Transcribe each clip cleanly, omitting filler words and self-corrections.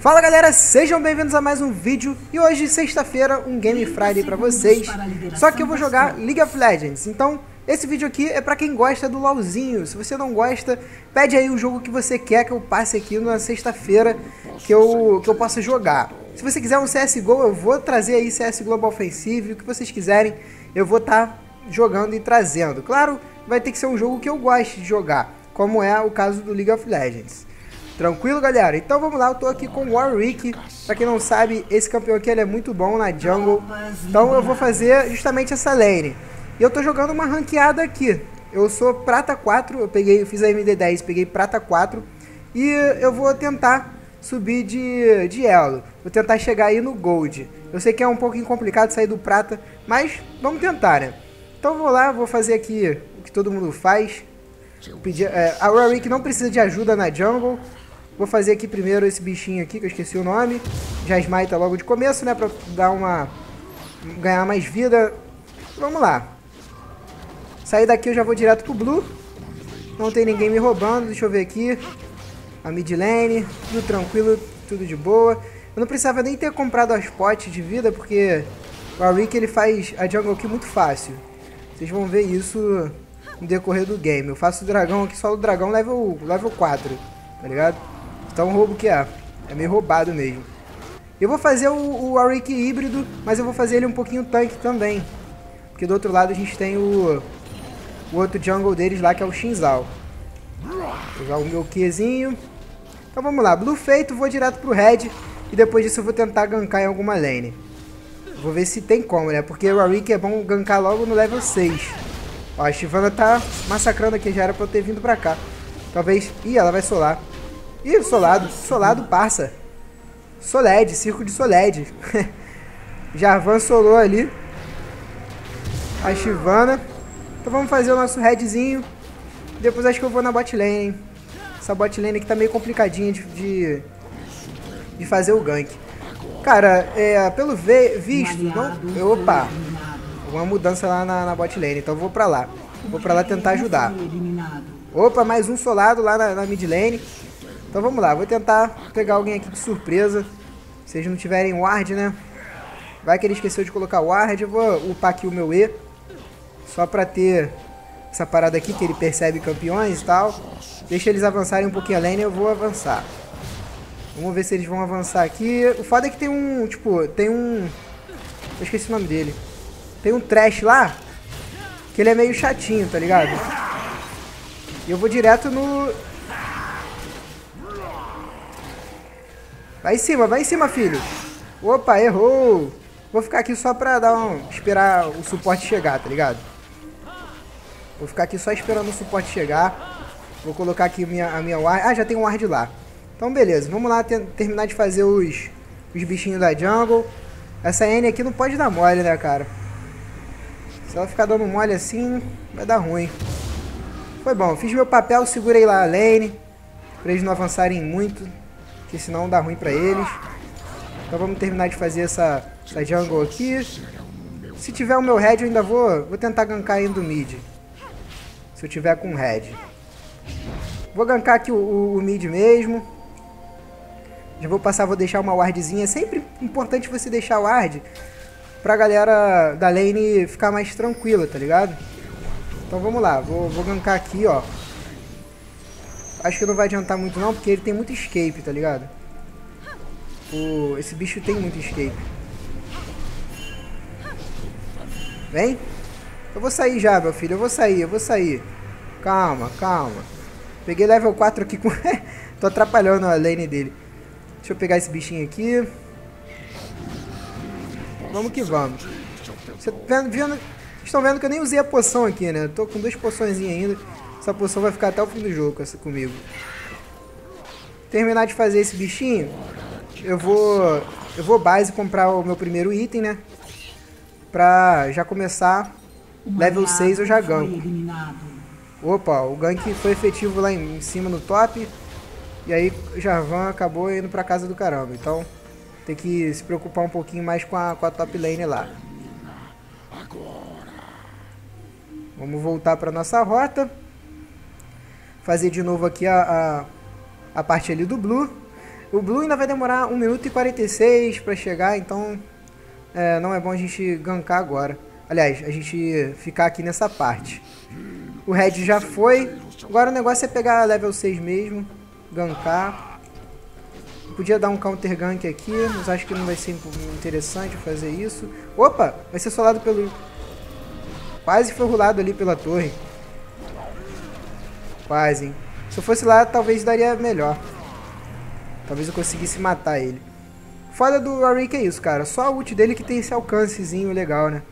Fala galera, sejam bem-vindos a mais um vídeo e hoje, sexta-feira, um Game Friday pra vocês. Só que eu vou jogar League of Legends, então esse vídeo aqui é pra quem gosta do LOLzinho. Se você não gosta, pede aí o jogo que você quer que eu passe aqui na sexta-feira que eu possa jogar. Se você quiser um CSGO, eu vou trazer aí CS Global Offensive, o que vocês quiserem, eu vou estar jogando e trazendo. Claro, vai ter que ser um jogo que eu goste de jogar, como é o caso do League of Legends. Tranquilo, galera? Então vamos lá, eu tô aqui com o Warwick. Pra quem não sabe, esse campeão aqui ele é muito bom na jungle. Então eu vou fazer justamente essa lane. E eu tô jogando uma ranqueada aqui. Eu sou prata 4, eu fiz a MD10, peguei prata 4. E eu vou tentar subir de elo. Vou tentar chegar aí no gold. Eu sei que é um pouquinho complicado sair do prata, mas vamos tentar, né? Então vou lá, vou fazer aqui o que todo mundo faz. A Warwick não precisa de ajuda na jungle. Vou fazer aqui primeiro esse bichinho aqui, que eu esqueci o nome. Já smite logo de começo, né? Pra dar uma... ganhar mais vida. Vamos lá. Sair daqui eu já vou direto pro blue. Não tem ninguém me roubando. Deixa eu ver aqui. A mid lane. Tudo tranquilo, tudo de boa. Eu não precisava nem ter comprado as potes de vida, porque o Warwick ele faz a jungle aqui muito fácil. Vocês vão ver isso no decorrer do game. Eu faço o dragão aqui, só o dragão level 4. Tá ligado? Então, roubo que é. É meio roubado mesmo. Eu vou fazer o Warwick híbrido, mas eu vou fazer ele um pouquinho tanque também. Porque do outro lado a gente tem o outro jungle deles lá, que é o Xin Zhao. Vou usar o meu Qzinho. Então vamos lá. Blue feito, vou direto pro red. E depois disso eu vou tentar gankar em alguma lane. Vou ver se tem como, né? Porque o Warwick é bom gankar logo no level 6. Ó, a Shyvana tá massacrando aqui. Já era pra eu ter vindo pra cá. Talvez... ih, ela vai solar. Ih, solado. Solado, parça. Soled, circo de Soled. Jarvan solou ali. A Shyvana. Então vamos fazer o nosso redzinho. Depois acho que eu vou na bot lane, hein? Essa bot lane aqui tá meio complicadinha de fazer o gank. Cara, pelo visto... não, opa! Uma mudança lá na bot lane. Então eu vou pra lá. Vou pra lá tentar ajudar. Opa, mais um solado lá na mid lane. Então vamos lá, vou tentar pegar alguém aqui de surpresa. Se eles não tiverem ward, né? Vai que ele esqueceu de colocar ward. Eu vou upar aqui o meu E. Só pra ter essa parada aqui que ele percebe campeões e tal. Deixa eles avançarem um pouquinho a lane e eu vou avançar. Vamos ver se eles vão avançar aqui. O foda é que tem um, tipo, tem um... eu esqueci o nome dele. Tem um trash lá. Que ele é meio chatinho, tá ligado? E eu vou direto no... vai em cima, filho. Opa, errou. Vou ficar aqui só pra dar um... esperar o suporte chegar, tá ligado? Vou ficar aqui só esperando o suporte chegar. Vou colocar aqui a minha ward. Ah, já tem um ward lá. Então, beleza. Vamos lá terminar de fazer os bichinhos da jungle. Essa Annie aqui não pode dar mole, né, cara? Se ela ficar dando mole assim, vai dar ruim. Foi bom. Fiz meu papel, segurei lá a lane. Pra eles não avançarem muito. Porque senão dá ruim pra eles. Então vamos terminar de fazer essa jungle aqui. Se tiver o meu red, eu ainda vou tentar gankar indo mid. Se eu tiver com red. Vou gankar aqui o mid mesmo. Já vou passar, vou deixar uma wardzinha. É sempre importante você deixar ward pra galera da lane ficar mais tranquila, tá ligado? Então vamos lá, vou gankar aqui, ó. Acho que não vai adiantar muito não, porque ele tem muito escape, tá ligado? Esse bicho tem muito escape. Vem. Eu vou sair já, meu filho. Eu vou sair. Calma, calma. Peguei level 4 aqui com... tô atrapalhando a lane dele. Deixa eu pegar esse bichinho aqui. Vamos que vamos. Vocês estão vendo que eu nem usei a poção aqui, né? Eu tô com duas poçõezinhas ainda. Essa poção vai ficar até o fim do jogo comigo. Terminar de fazer esse bichinho, eu vou base comprar o meu primeiro item, né? Pra já começar level 6 eu já ganko. Opa, o gank foi efetivo lá em cima no top. E aí o Jarvan acabou indo pra casa do caramba. Então tem que se preocupar um pouquinho mais com a top lane lá. Vamos voltar pra nossa rota. Fazer de novo aqui a parte ali do blue. O Blue ainda vai demorar 1 minuto e 46 para chegar, então não é bom a gente gankar agora. Aliás, a gente ficar aqui nessa parte. O Red já foi. Agora o negócio é pegar level 6 mesmo, gankar. Podia dar um counter gank aqui, mas acho que não vai ser interessante fazer isso. Opa, vai ser solado pelo... Quase foi rolado ali pela torre. Quase, hein? Se eu fosse lá, talvez daria melhor. Talvez eu conseguisse matar ele. Foda do Warwick é isso, cara. Só a ult dele que tem esse alcancezinho legal, né?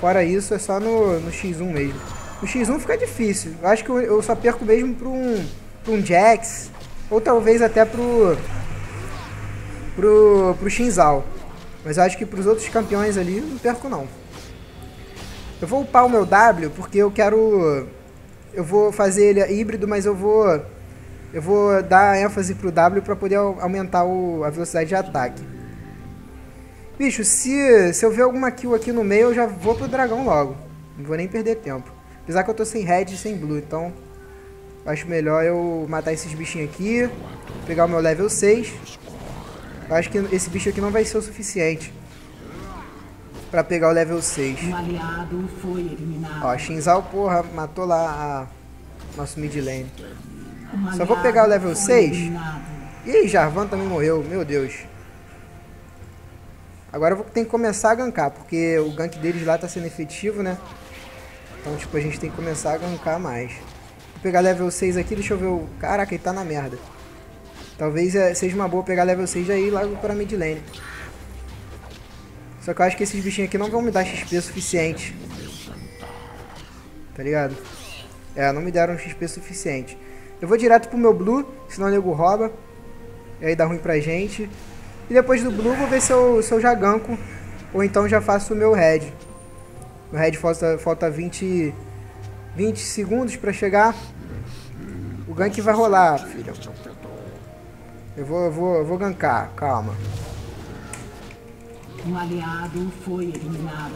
Fora isso, é só no X1 mesmo. O X1 fica difícil. Eu acho que eu só perco mesmo pra um Jax. Ou talvez até pro Xin Zhao. Mas eu acho que pros outros campeões ali, não perco não. Eu vou upar o meu W porque eu quero... Eu vou fazer ele híbrido, mas eu vou dar ênfase pro W para poder aumentar a velocidade de ataque. Bicho, se eu ver alguma kill aqui no meio, eu já vou pro dragão logo. Não vou nem perder tempo. Apesar que eu tô sem red e sem blue, então acho melhor eu matar esses bichinhos aqui. Pegar o meu level 6. Eu acho que esse bicho aqui não vai ser o suficiente pra pegar o level 6. Um aliado foi eliminado. Ó, Xin Zhao, porra, matou lá a nosso mid lane. Só vou pegar o level 6. Eliminado. E aí, Jarvan também morreu, meu Deus. Agora eu vou ter que começar a gankar, porque o gank deles lá tá sendo efetivo, né? Então, tipo, a gente tem que começar a gankar mais. Vou pegar level 6 aqui, deixa eu ver o... Caraca, ele tá na merda. Talvez seja uma boa pegar level 6 aí logo pra mid lane. Só que eu acho que esses bichinhos aqui não vão me dar XP suficiente. Tá ligado? É, não me deram XP suficiente. Eu vou direto pro meu Blue, senão o nego rouba. E aí dá ruim pra gente. E depois do Blue vou ver se eu já ganco. Ou então já faço o meu Red. O Red falta 20 segundos pra chegar. O gank vai rolar, filho. Eu vou gankar, calma. Um aliado foi eliminado.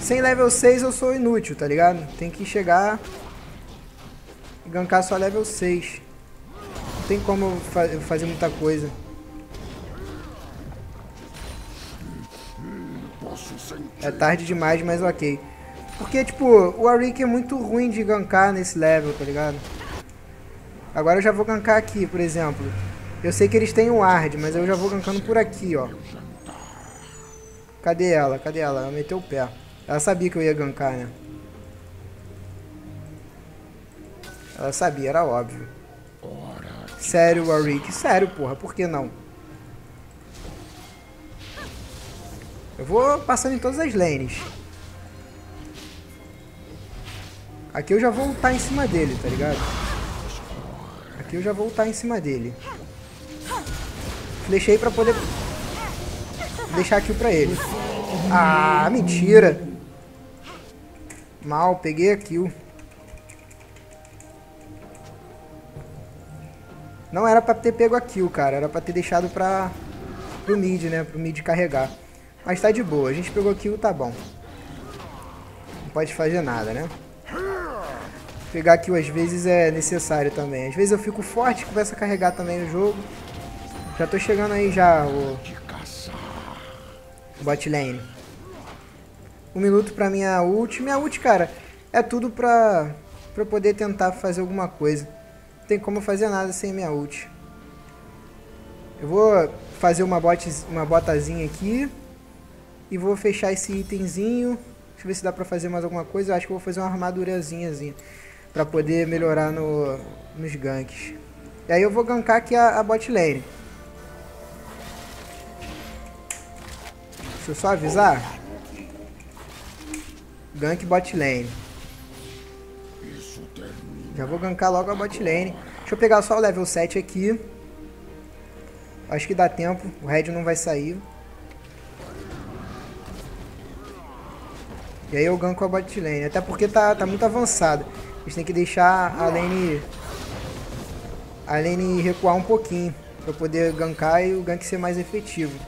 Sem level 6 eu sou inútil, tá ligado? Tem que chegar e gankar só level 6. Não tem como eu fazer muita coisa. É tarde demais, mas ok. Porque, tipo, o Warwick é muito ruim de gankar nesse level, tá ligado? Agora eu já vou gankar aqui, por exemplo. Eu sei que eles têm um hard, mas eu já vou gankando por aqui, ó. Cadê ela? Cadê ela? Ela meteu o pé. Ela sabia que eu ia gankar, né? Ela sabia, era óbvio. Sério, Warwick. Sério, porra. Por que não? Eu vou passando em todas as lanes. Aqui eu já vou lutar em cima dele, tá ligado? Aqui eu já vou lutar em cima dele. Deixei pra poder deixar aqui pra ele. Ah, mentira. Mal, peguei a kill. Não era pra ter pego a kill, cara. Era pra ter deixado pro mid, né? Pro mid carregar. Mas tá de boa. A gente pegou a kill, tá bom. Não pode fazer nada, né? Pegar a kill às vezes é necessário também. Às vezes eu fico forte, começa a carregar também o jogo. Já tô chegando aí já, o bot lane. 1 minuto pra minha ult. Minha ult, cara, é tudo pra eu poder tentar fazer alguma coisa. Não tem como fazer nada sem minha ult. Eu vou fazer uma botazinha aqui. E vou fechar esse itemzinho. Deixa eu ver se dá pra fazer mais alguma coisa. Eu acho que eu vou fazer uma armadurazinhazinha. Pra poder melhorar nos ganks. E aí eu vou gankar aqui a bot lane. Deixa eu só avisar. Gank bot lane. Já vou gankar logo a bot lane. Deixa eu pegar só o level 7 aqui. Acho que dá tempo. O Red não vai sair. E aí eu ganko a bot lane. Até porque tá muito avançado. A gente tem que deixar a lane recuar um pouquinho. Pra poder gankar e o gank ser mais efetivo.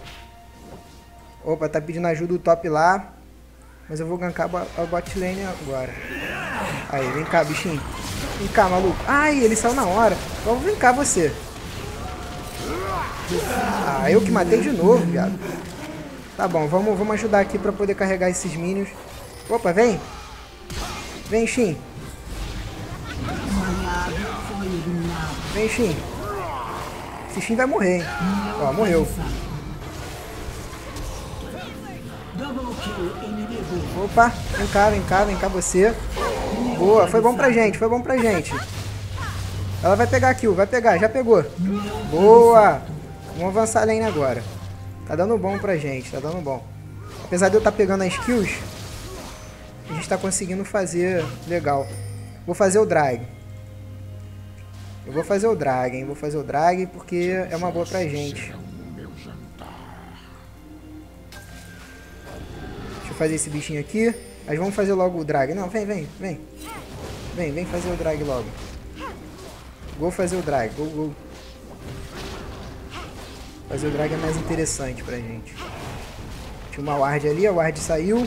Opa, tá pedindo ajuda o top lá. Mas eu vou gankar a bot lane agora. Aí, vem cá, bichinho. Vem cá, maluco. Ai, ele saiu na hora. Vamos vem cá, você. Ah, eu que matei de novo, viado. Tá bom, vamos ajudar aqui pra poder carregar esses minions. Opa, vem. Vem, Xin. Vem, Xin. Esse Xin vai morrer, hein. Ó, morreu. Opa, vem cá você. Boa, foi bom pra gente. Ela vai pegar a kill, já pegou. Boa. Vamos avançar a lane agora. Tá dando bom pra gente, tá dando bom. Apesar de eu estar pegando as kills, a gente tá conseguindo fazer legal. Vou fazer o drag. Vou fazer o drag porque é uma boa pra gente. Fazer esse bichinho aqui, mas vamos fazer logo o drag. Não, vem fazer o drag logo. Vou fazer o drag, gol. Fazer o drag é mais interessante pra gente. Tinha uma ward ali, a ward saiu.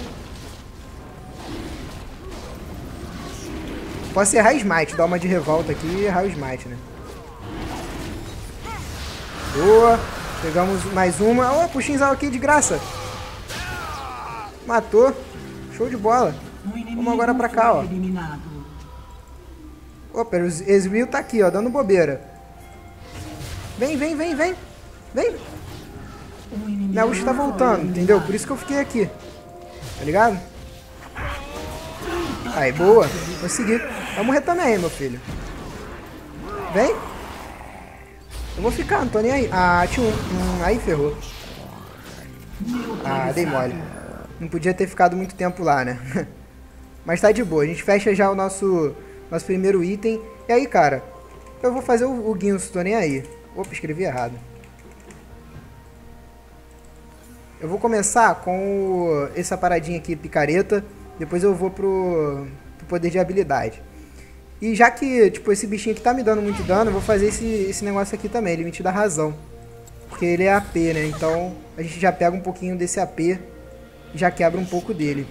Posso errar smite, dar uma de revolta aqui e errar o smite, né? Boa, pegamos mais uma. Ó, oh, o Xin Zhao aqui de graça. Matou. Show de bola. Vamos agora pra cá, ó. Opa, o Ezreal tá aqui, ó, dando bobeira. Vem. Minha ult tá voltando, entendeu? Por isso que eu fiquei aqui. Tá ligado? Aí, boa. Consegui. Vai morrer também, meu filho. Vem. Eu vou ficar, não tô nem aí. Ah, tinha um. Aí ferrou. Ah, dei mole. Não podia ter ficado muito tempo lá, né? Mas tá de boa. A gente fecha já o nosso primeiro item. E aí, cara, eu vou fazer o Guinsoo, tô nem aí. Opa, escrevi errado. Eu vou começar com essa paradinha aqui, picareta. Depois eu vou pro poder de habilidade. E já que, tipo, esse bichinho aqui tá me dando muito dano, eu vou fazer esse negócio aqui também, limite da razão. Porque ele é AP, né? Então a gente já pega um pouquinho desse AP. Já quebra um pouco dele.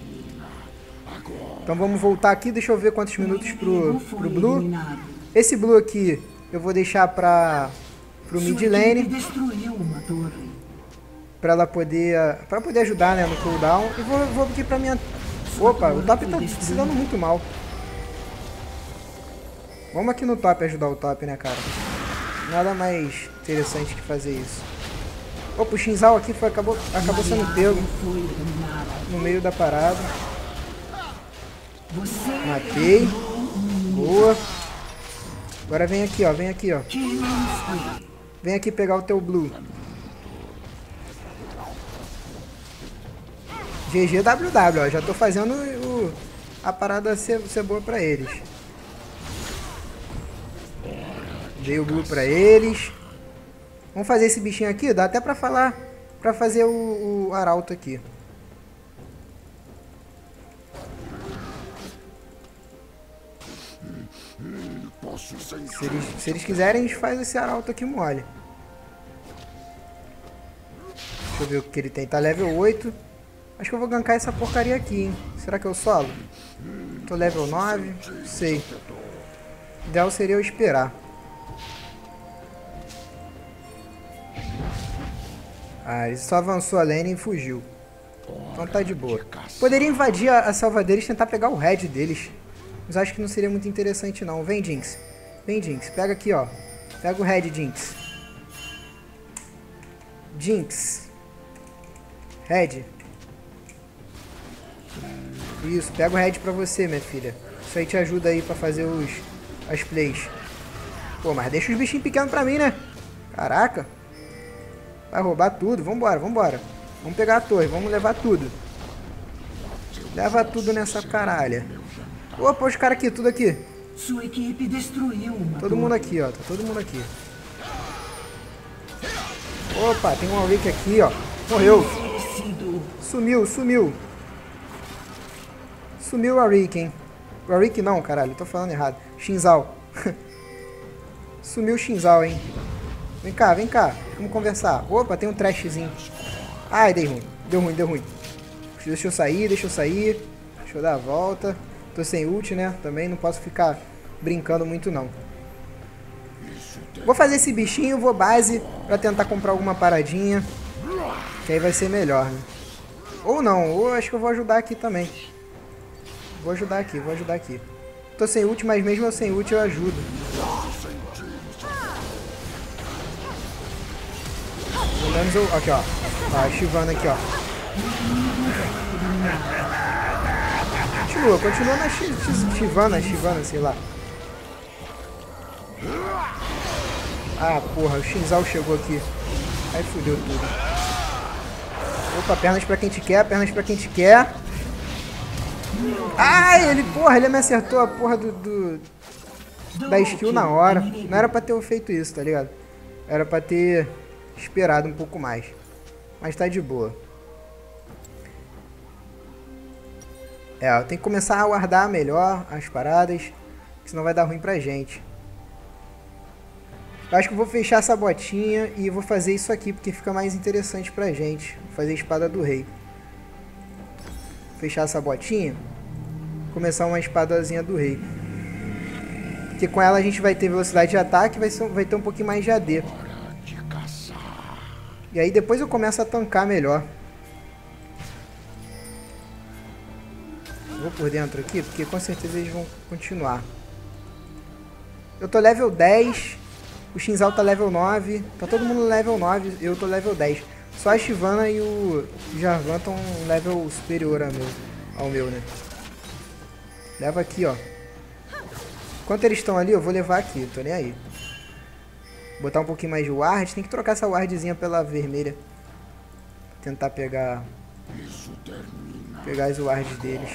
Então vamos voltar aqui. Deixa eu ver quantos minutos pro Blue. Esse Blue aqui eu vou deixar pro mid lane. Pra ela poder... Pra poder ajudar, né? No cooldown. E vou aqui pra minha... Opa, o top tá se dando muito mal. Vamos aqui no top ajudar o top, né, cara? Nada mais interessante que fazer isso. Opa, o Xin Zhao aqui acabou sendo pego no meio da parada. Matei. Boa. Agora vem aqui, ó. Vem aqui pegar o teu Blue. GGWW, ó. Já tô fazendo a parada ser boa pra eles. Dei o Blue pra eles. Vamos fazer esse bichinho aqui, dá até pra falar, pra fazer o arauto aqui. Se eles quiserem, a gente faz esse arauto aqui mole. Deixa eu ver o que ele tem, tá level 8. Acho que eu vou gankar essa porcaria aqui, hein. Será que eu solo? Tô level 9, não sei. O ideal seria eu esperar. Ah, ele só avançou a lane e fugiu. Então tá de boa. Poderia invadir a selva deles e tentar pegar o red deles. Mas acho que não seria muito interessante não. Vem, Jinx. Pega aqui, ó. Pega o red, Jinx. Red. Isso, pega o red pra você, minha filha. Isso aí te ajuda aí pra fazer as plays. Pô, mas deixa os bichinhos pequenos pra mim, né? Caraca. Vai roubar tudo, vambora. Vamos pegar a torre, vamos levar tudo. Leva tudo nessa caralha. Opa, os caras aqui, tudo aqui. Sua equipe destruiu. Todo mundo aqui, ó, tá todo mundo aqui. Opa, tem um Warwick aqui, ó. Morreu. Sumiu. Sumiu o Warwick, hein. Warwick não, caralho, tô falando errado. Xin Zhao. Sumiu o Xin Zhao, hein. Vem cá. Vamos conversar. Opa, tem um trashzinho. Ai, deu ruim. Deixa eu sair. Deixa eu dar a volta. Tô sem ult, né? Também não posso ficar brincando muito não. Vou fazer esse bichinho, vou base pra tentar comprar alguma paradinha, que aí vai ser melhor, né? Ou não, ou acho que eu vou ajudar aqui também. Vou ajudar aqui, vou ajudar aqui. Tô sem ult, mas mesmo eu sem ult eu ajudo. Pelo menos eu... Aqui, ó. Ó, a Shyvana aqui, ó. Continua na Shyvana, sei lá. Ah, porra, o Xin Zhao chegou aqui. Aí fudeu tudo. Opa, pernas pra quem te quer, pernas pra quem te quer. Ai, ele, porra, ele me acertou a porra da skill na hora. Não era pra ter feito isso, tá ligado? Era pra ter esperado um pouco mais. Mas tá de boa. É, eu tenho que começar a guardar melhor as paradas, senão vai dar ruim pra gente. Eu acho que eu vou fechar essa botinha e vou fazer isso aqui, porque fica mais interessante pra gente. Vou fazer a espada do rei. Fechar essa botinha. Começar uma espadazinha do rei. Porque com ela a gente vai ter velocidade de ataque e vai ter um pouquinho mais de AD. E aí depois eu começo a tancar melhor. Vou por dentro aqui, porque com certeza eles vão continuar. Eu tô level 10... O Xin Zhao tá level 9, tá todo mundo level 9, eu tô level 10. Só a Shyvana e o Jarvan estão level superior ao meu, né? Leva aqui, ó. Enquanto eles estão ali, eu vou levar aqui, tô nem aí. Botar um pouquinho mais de ward, tem que trocar essa wardzinha pela vermelha. Tentar pegar as wards deles.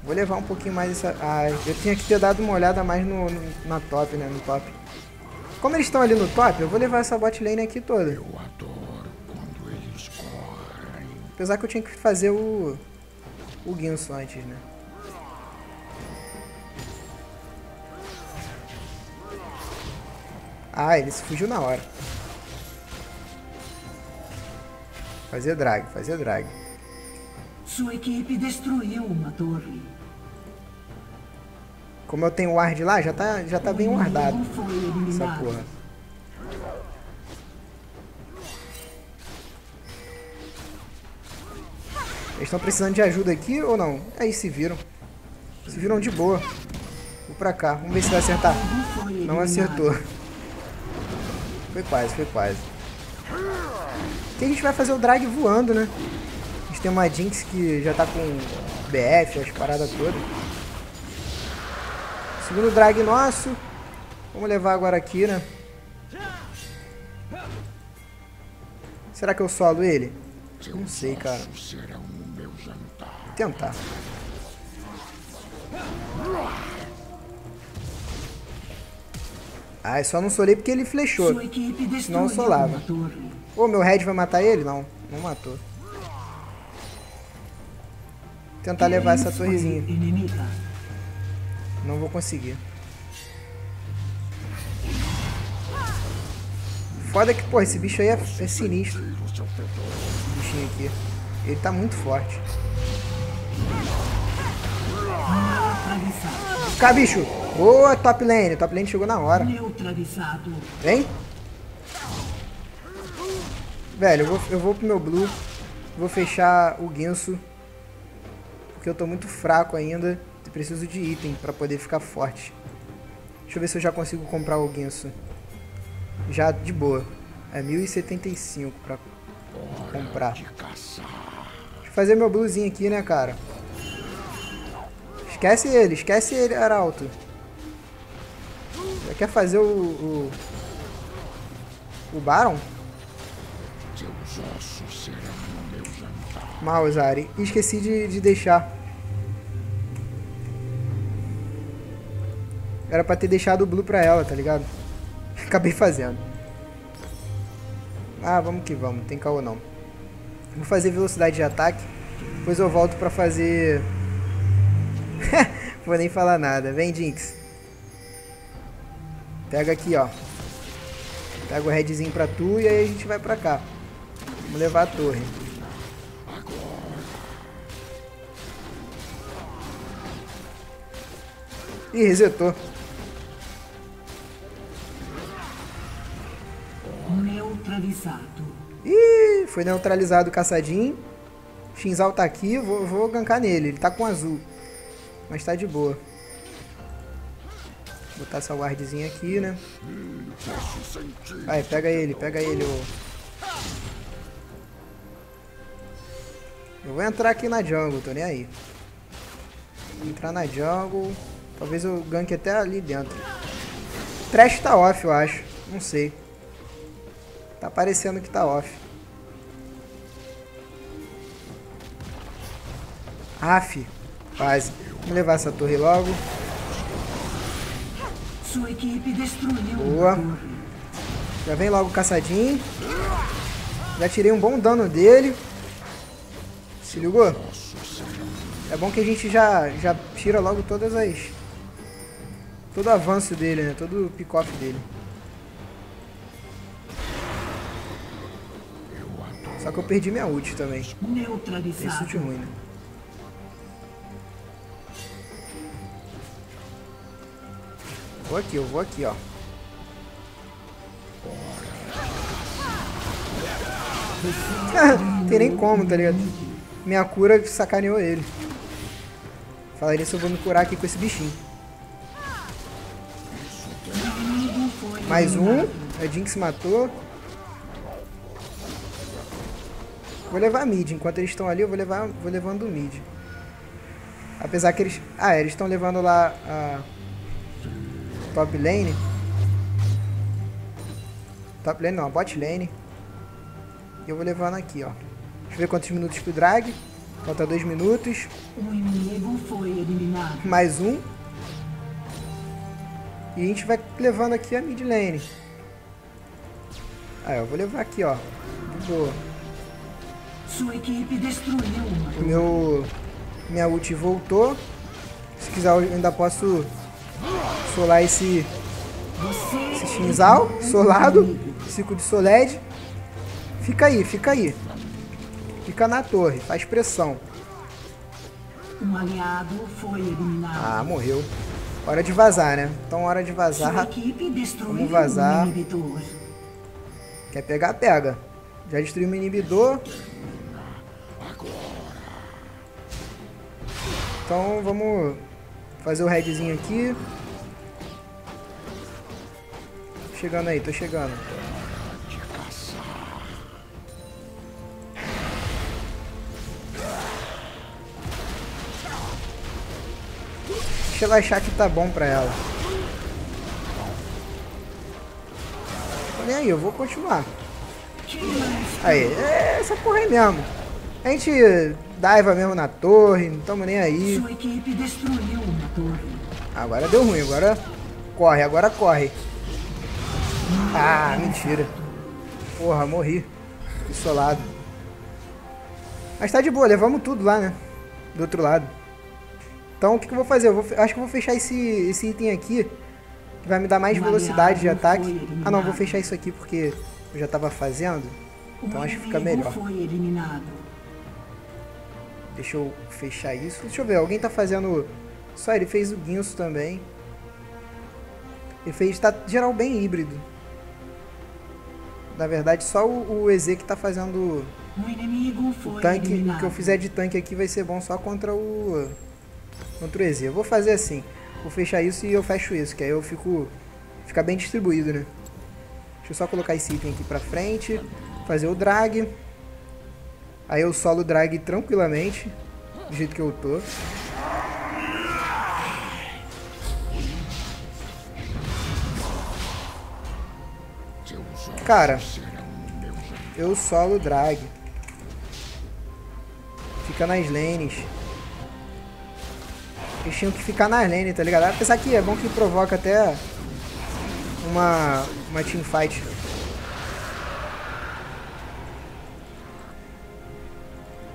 Vou levar um pouquinho mais essa... Ah, eu tinha que ter dado uma olhada mais na top, né? No top. Como eles estão ali no top, eu vou levar essa bot lane aqui toda. Eu adoro quando eles correm. Apesar que eu tinha que fazer o Guinsoo antes, né? Ah, ele se fugiu na hora. Fazer drag, fazer drag. Sua equipe destruiu uma torre. Como eu tenho ward lá, já tá bem guardado essa porra. Eles estão precisando de ajuda aqui ou não? Aí se viram. Se viram de boa. Vou pra cá. Vamos ver se vai acertar. Não acertou. Foi quase, foi quase. Aqui a gente vai fazer o drag voando, né? A gente tem uma Jinx que já tá com BF, as paradas todas. Segundo drag nosso. Vamos levar agora aqui, né? Será que eu solo ele? Não sei, cara. Vou tentar. Ah, eu só não solei porque ele flechou. Senão eu solava. Ô, meu head vai matar ele? Não, não matou. Vou tentar levar essa torrezinha. Não vou conseguir. Foda que, pô, esse bicho aí é sinistro. Esse bichinho aqui. Ele tá muito forte. Cá, bicho. Boa, top lane. Top lane chegou na hora. Vem. Velho, eu vou pro meu blue. Vou fechar o Guinsoo. Porque eu tô muito fraco ainda. Preciso de item pra poder ficar forte. Deixa eu ver se eu já consigo comprar o Guinsoo. Já de boa. É 1075 pra comprar. Deixa eu fazer meu bluezinho aqui, né, cara? Esquece ele, Arauto. Já quer fazer o Baron? Malzari. Esqueci de deixar. Era pra ter deixado o blue pra ela, tá ligado? Acabei fazendo. Ah, vamos que vamos. Tem caô não. Vou fazer velocidade de ataque. Depois eu volto pra fazer... Vou nem falar nada. Vem, Jinx. Pega aqui, ó. Pega o headzinho pra tu e aí a gente vai pra cá. Vamos levar a torre. Ih, resetou. Neutralizado. Ih, foi neutralizado o caçadinho. Xin Zhao tá aqui, vou gankar nele. Ele tá com azul. Mas tá de boa. Vou botar essa wardzinha aqui, né? Vai, pega ele, Eu vou entrar aqui na jungle, tô nem aí. Vou entrar na jungle. Talvez eu ganke até ali dentro. Trash tá off, eu acho. Não sei. Tá parecendo que tá off. Aff, quase. Vamos levar essa torre logo. Sua equipe destruiu. Boa. Já vem logo o caçadinho. Já tirei um bom dano dele. Se ligou? É bom que a gente já tira logo todas as... Todo o avanço dele, né? Todo o pick-off dele. Só que eu perdi minha ult também. Esse ult ruim, né? Eu vou aqui, ó. Não tem nem como, tá ligado? Minha cura sacaneou ele. Falaria se eu vou me curar aqui com esse bichinho. Mais um. A Jinx matou. Vou levar mid. Enquanto eles estão ali, eu vou levando o mid. Apesar que eles... Ah, eles estão levando lá a... Top lane não, bot lane. E eu vou levando aqui, ó. Deixa eu ver quantos minutos pro drag. Falta 2 minutos. O inimigo foi eliminado. Mais um. E a gente vai levando aqui a mid lane. Ah, eu vou levar aqui, ó. Boa. Sua equipe destruiu. O meu... Minha ult voltou. Se quiser eu ainda posso... solar esse Xin Zhao, solado, ciclo de soled. Fica aí. Fica na torre, faz pressão. Um aliado foi eliminado. Ah, morreu. Hora de vazar, né? Então, hora de vazar. Vamos vazar. Quer pegar, pega. Já destruiu o inibidor. Então, vamos fazer o redzinho aqui. Chegando aí, tô chegando. Deixa ela achar que tá bom pra ela. E aí, eu vou continuar. Aí, essa porra aí mesmo. A gente daiva mesmo na torre, não tamo nem aí. Sua equipe destruiu uma torre. Agora deu ruim, agora corre. Ah, mentira. Porra, morri. Isolado. Mas tá de boa, levamos tudo lá, né? Do outro lado. Então o que eu vou fazer? Acho que eu vou fechar esse item aqui. Que vai me dar mais velocidade de ataque. Ah não, vou fechar isso aqui porque eu já tava fazendo. Então acho que fica melhor. Deixa eu fechar isso. Deixa eu ver, alguém tá fazendo... Só ele fez o Guinsoo também. Ele fez, tá geral bem híbrido. Na verdade, só o EZ que tá fazendo o tanque. O que eu fizer de tanque aqui vai ser bom só contra o EZ. Eu vou fazer assim. Vou fechar isso e eu fecho isso, que aí eu fico... Fica bem distribuído, né? Deixa eu só colocar esse item aqui pra frente. Fazer o drag. Aí eu solo o drag tranquilamente. Do jeito que eu tô. Cara, eu solo o drag. Fica nas lanes. Eles tinham que ficar nas lanes, tá ligado? Apesar que é bom que provoca até uma teamfight.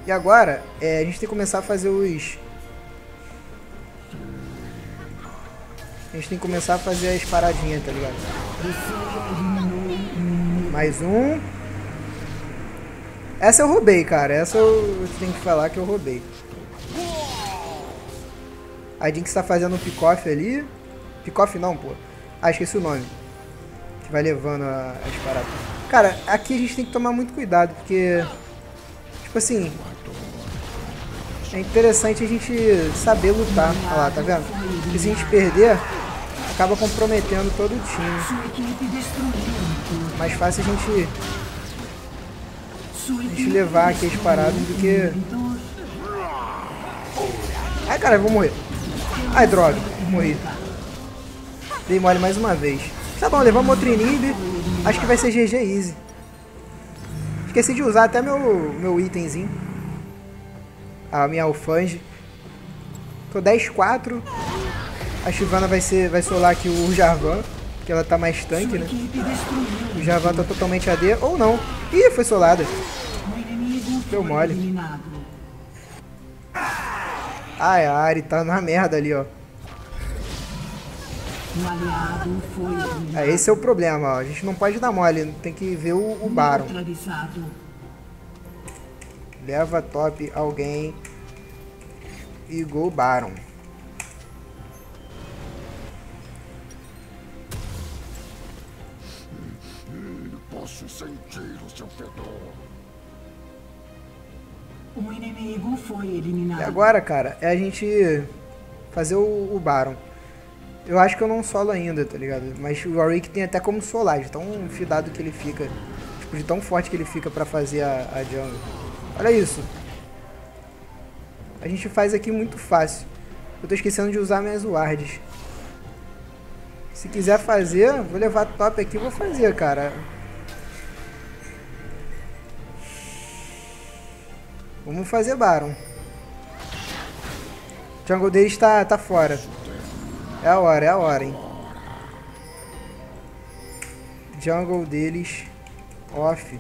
E agora, a gente tem que começar a fazer os... A gente tem que começar a fazer as paradinhas, tá ligado? Mais um. Essa eu roubei, cara. Essa eu tenho que falar que eu roubei. A Jinx tá fazendo um pick-off ali. Pick-off não, pô. Ah, esqueci o nome. Que vai levando as paradas. Cara, aqui a gente tem que tomar muito cuidado, porque... tipo assim... é interessante a gente saber lutar. Olha lá, tá vendo? Porque se a gente perder, acaba comprometendo todo o time. Mais fácil a gente levar aqui as paradas do que... ai, cara, eu vou morrer. Ai, droga, morri. Dei mole mais uma vez. Tá bom, levamos outro inib. Acho que vai ser GG easy. Esqueci de usar até meu itemzinho. A minha alfange. Tô 10-4. A Shyvana vai solar aqui o Jarvan, porque ela tá mais tanque, né? O Jarvan tá totalmente AD, ou não. Ih, foi solada. Deu mole. Ai, a Ari tá na merda ali, ó. É, esse é o problema, ó. A gente não pode dar mole, tem que ver o Baron. Leva top alguém e gol Baron. Posso sentir o seu fedor. O inimigo foi eliminado. E agora, cara, é a gente fazer o Baron. Eu acho que eu não solo ainda, tá ligado? Mas o Warwick tem até como solar, de tão fidado que ele fica. Tipo, de tão forte que ele fica pra fazer a jungle. Olha isso. A gente faz aqui muito fácil. Eu tô esquecendo de usar minhas wards. Se quiser fazer, vou levar top aqui e vou fazer, cara. Vamos fazer Baron. O jungle deles tá fora. É a hora, hein. Jungle deles off.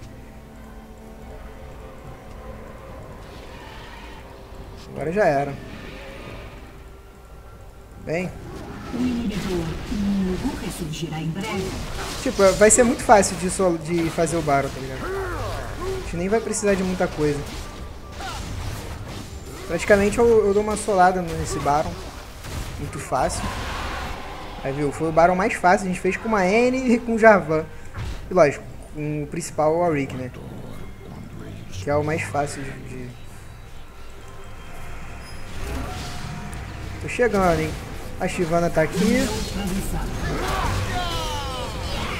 Agora já era. Bem. Tipo, vai ser muito fácil de fazer o Baron, tá ligado? A gente nem vai precisar de muita coisa. Praticamente eu dou uma solada nesse Baron. Muito fácil. Aí viu, foi o Baron mais fácil. A gente fez com uma Annie e com o Jarvan. E lógico, com o principal Warwick, né? Que é o mais fácil de... Tô chegando, hein? A Shyvana tá aqui.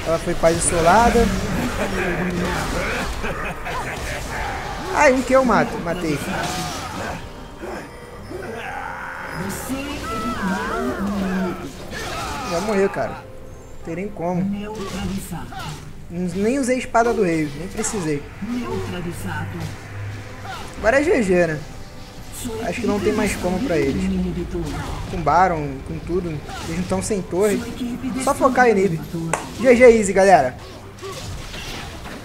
Ela foi quase solada. Ai, um que eu mato. Matei. Vai morrer, cara. Não tem nem como. Nem usei a espada do rei. Nem precisei. Agora é GG, né? Acho que não tem mais como pra eles. Com Baron, com tudo. Eles não estão sem torre. Só focar em nele. GG easy, galera.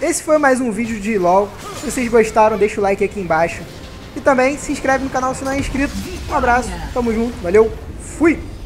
Esse foi mais um vídeo de LOL. Se vocês gostaram, deixa o like aqui embaixo. E também se inscreve no canal se não é inscrito. Um abraço, tamo junto, valeu, fui!